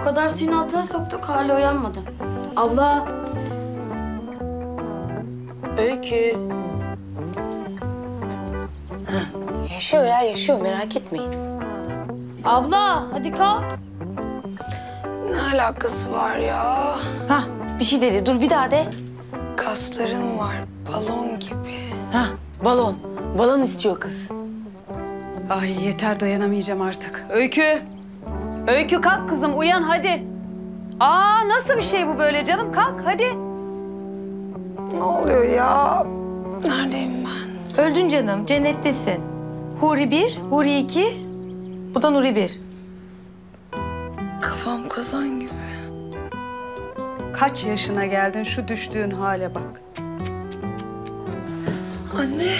O kadar suyun altına soktuk, hala uyanmadı. Abla. Öykü. Yaşıyor ya, yaşıyor. Merak etmeyin. Abla, hadi kalk. Ne alakası var ya? Hah, bir şey dedi. Dur bir daha de. Kaslarım var, balon gibi. Hah, balon. Balon istiyor kız. Ay yeter, dayanamayacağım artık. Öykü. Öykü kalk kızım, uyan hadi. Aa, nasıl bir şey bu böyle canım? Kalk hadi. Ne oluyor ya? Neredeyim ben? Öldün canım, cennettesin. Huri 1, Huri 2, bu da Nuri 1. Kafam kazan gibi. Kaç yaşına geldin, şu düştüğün hale bak. Cık cık cık cık. Anne.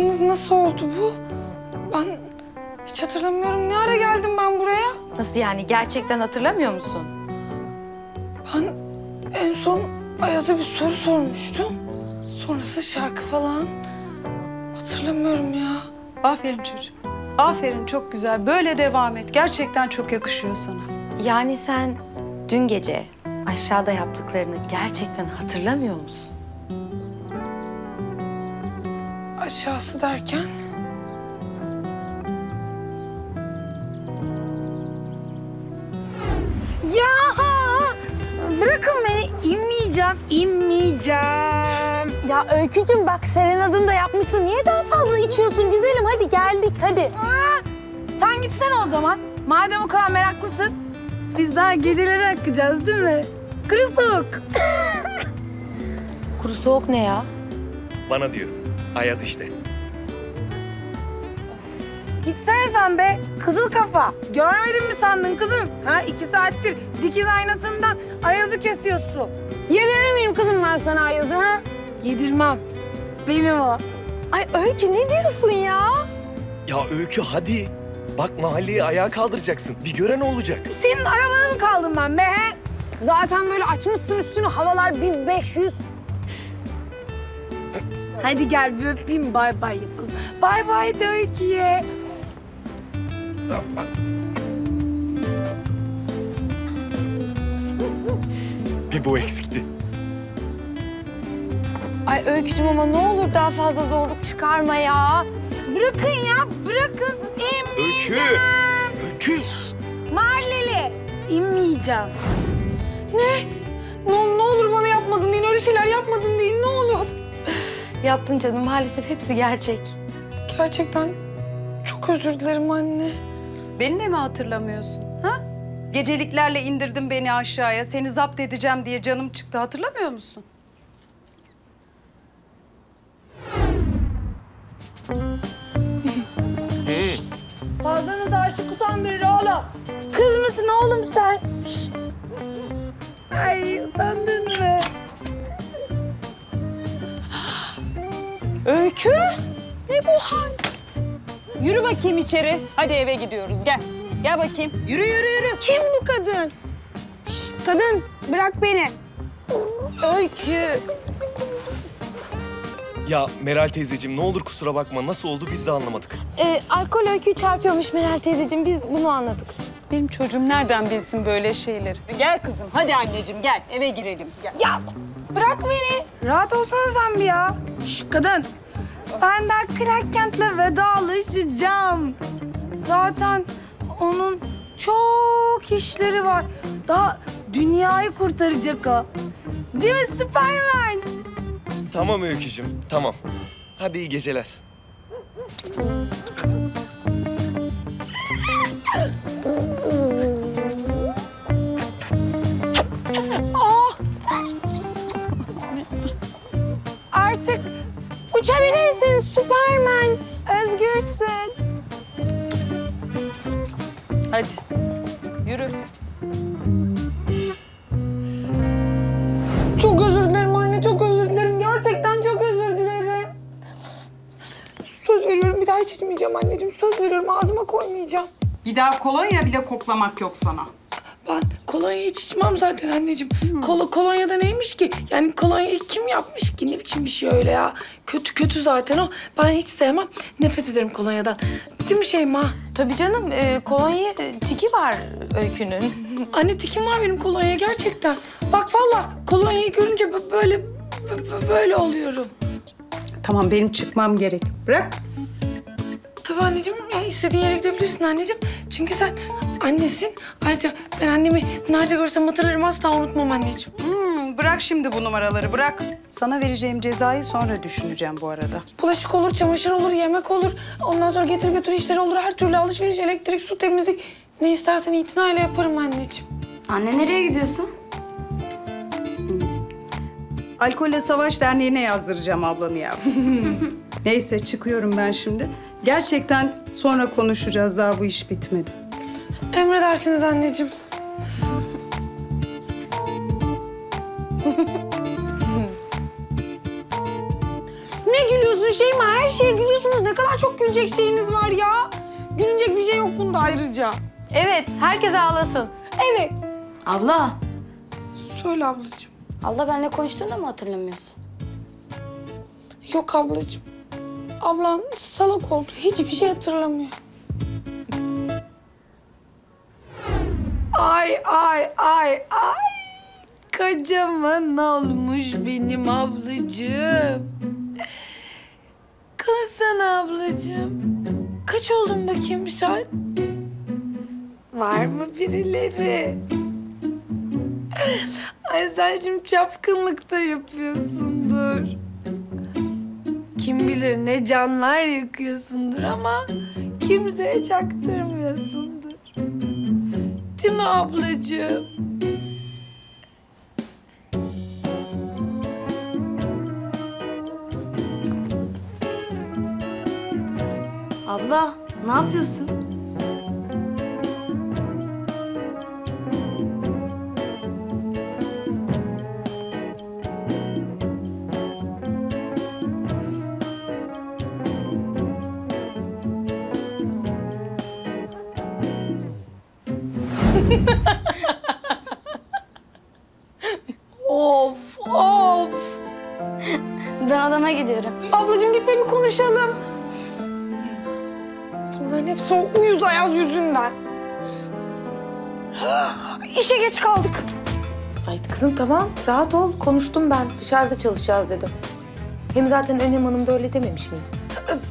Hı? Nasıl oldu bu? Ben... Hiç hatırlamıyorum. Ne ara geldim ben buraya? Nasıl yani? Gerçekten hatırlamıyor musun? Ben en son Ayaz'a bir soru sormuştum. Sonrası şarkı falan. Hatırlamıyorum ya. Aferin çocuğum. Aferin, çok güzel. Böyle devam et. Gerçekten çok yakışıyor sana. Yani sen dün gece aşağıda yaptıklarını gerçekten hatırlamıyor musun? Aşağısı derken? Bırakın beni, inmeyeceğim. Ya Öykücüğüm bak, Serenad'ın da yapmışsın. Niye daha fazla içiyorsun güzelim? Hadi geldik, hadi. Aa, sen gitsene o zaman. Madem o kadar meraklısın, biz daha geceleri akacağız değil mi? Kuru soğuk. Kuru soğuk ne ya? Bana diyor, Ayaz işte. Gitsene sen be, kızıl kafa. Görmedin mi sandın kızım? Ha, 2 saattir dikiz aynasından Ayaz'ı kesiyorsun. Yedirir miyim kızım ben sana Ayaz'ı ha? Yedirmem. Benim o. Ay Öykü ne diyorsun ya? Ya Öykü hadi. Bak mahalleyi ayağa kaldıracaksın. Bir gören olacak. Senin arabanı mı kaldım ben be he? Zaten böyle açmışsın üstünü, havalar 1500. Hadi gel bir öpeyim, bay bay yapalım. Bay bay de Öykü'ye. Bir bu eksikti. Ay Öykücüğüm ama ne olur daha fazla zorluk çıkarma ya. Bırakın ya, bırakın. İnmeyeceğim. Öykü. Mahalleli. İnmeyeceğim. Ne? Ne olur bana yapmadın deyin, öyle şeyler yapmadın deyin, ne olur. Yaptın canım, maalesef hepsi gerçek. Gerçekten çok özür dilerim anne. Beni de mi hatırlamıyorsun? Ha? Geceliklerle indirdin beni aşağıya. Seni zapt edeceğim diye canım çıktı. Hatırlamıyor musun? Fazlanız aşık usandırır oğlum. Kız mısın oğlum sen? Şişt. Ay utandın mı? Öykü? Ne bu hal? Yürü bakayım içeri. Hadi eve gidiyoruz, gel. Gel bakayım. Yürü, yürü, yürü. Kim bu kadın? Şşt, kadın bırak beni. Öykü. Ya Meral teyzeciğim ne olur kusura bakma. Nasıl oldu biz de anlamadık. Alkol Öykü'yü çarpıyormuş Meral teyzeciğim. Biz bunu anladık. Benim çocuğum nereden bilsin böyle şeyleri? Gel kızım, hadi anneciğim gel. Eve girelim. Gel. Ya bırak beni. Rahat olsana sen bir ya. Şşt kadın. Ben daha Krakkent'le vedalaşacağım. Zaten onun çok işleri var. Daha dünyayı kurtaracak o. Değil mi Superman? Tamam Öykücüğüm, tamam. Hadi iyi geceler. Artık uçabilirsin Superman, özgürsün. Hadi yürü. Çok özür dilerim anne, çok özür dilerim. Gerçekten çok özür dilerim. Söz veriyorum bir daha hiç içmeyeceğim anneciğim. Söz veriyorum, ağzıma koymayacağım. Bir daha kolonya bile koklamak yok sana. Ben kolonya hiç içmem zaten anneciğim. Kolonya da neymiş ki? Yani kolonyayı kim yapmış ki? Ne biçim bir şey öyle ya? Kötü kötü zaten o. Ben hiç sevmem. Nefret ederim kolonyadan. Değil mi Şeyma? Tabii canım. Kolonya tiki var Öykü'nün. Anne tikim var benim kolonya gerçekten. Bak vallahi kolonyayı görünce böyle oluyorum. Tamam benim çıkmam gerek. Bırak. Tabii anneciğim, yani istediğin yere gidebilirsin anneciğim. Çünkü sen annesin. Ayrıca ben annemi nerede görsem hatırlarım, asla unutmam anneciğim. Bırak şimdi bu numaraları, bırak. Sana vereceğim cezayı sonra düşüneceğim bu arada. Bulaşık olur, çamaşır olur, yemek olur. Ondan sonra getir götür işleri olur. Her türlü alışveriş, elektrik, su, temizlik. Ne istersen itinayla yaparım anneciğim. Anne nereye gidiyorsun? Alkolle Savaş Derneği'ne yazdıracağım ablanı yavrum. Neyse çıkıyorum ben şimdi. Gerçekten sonra konuşacağız, daha bu iş bitmedi. Emredersiniz anneciğim. Ne gülüyorsun Şeyma? Her şeye gülüyorsunuz. Ne kadar çok gülecek şeyiniz var ya. Gülünecek bir şey yok bunda ayrıca. Evet, herkes ağlasın. Evet. Abla. Söyle ablacığım. Abla benimle konuştuğunu da mı hatırlamıyorsun? Yok ablacığım. Ablan salak oldu. Hiçbir şey hatırlamıyor. Ay. Kocaman olmuş benim ablacığım. Konuşsana ablacığım. Kaç oldun bakayım sen? Var mı birileri? Ay sen şimdi çapkınlık da yapıyorsundur. Kim bilir ne canlar yakıyorsundur ama kimseye çaktırmıyorsundur. Değil mi ablacığım? Abla ne yapıyorsun? Of! Ben adama gidiyorum. Ablacığım gitme, bir konuşalım. Bunların hepsi o uyuz Ayaz yüzünden. İşe geç kaldık. Haydi kızım tamam, rahat ol. Konuştum ben, dışarıda çalışacağız dedim. Hem zaten Önem Hanım da öyle dememiş miydi?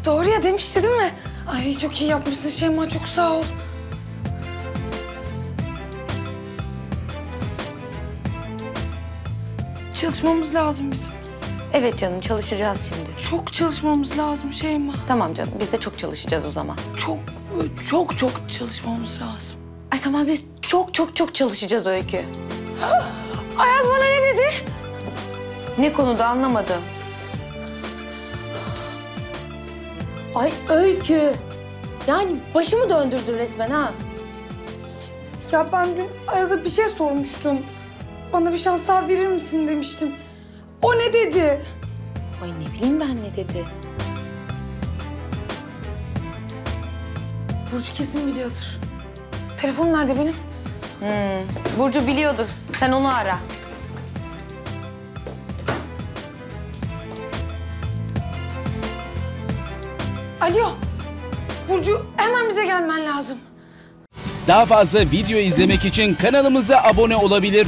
Doğru ya, demişti değil mi? Ay çok iyi yapmışsın Şeyma, çok sağ ol. Çalışmamız lazım bizim. Evet canım, çalışacağız şimdi. Çok çalışmamız lazım Şeyma. Tamam canım, biz de çok çalışacağız o zaman. Çok çalışmamız lazım. Ay tamam, biz çok çalışacağız Öykü. Ayaz bana ne dedi? Ne konuda anlamadım. Ay Öykü, yani başımı döndürdün resmen ha. Ya ben dün Ayaz'a bir şey sormuştum. Bana bir şans daha verir misin demiştim. O ne dedi? Ay ne bileyim ben ne dedi. Burcu kesin biliyordur. Telefon nerede benim? Burcu biliyordur. Sen onu ara. Alo. Burcu hemen bize gelmen lazım. Daha fazla video izlemek için kanalımıza abone olabilir.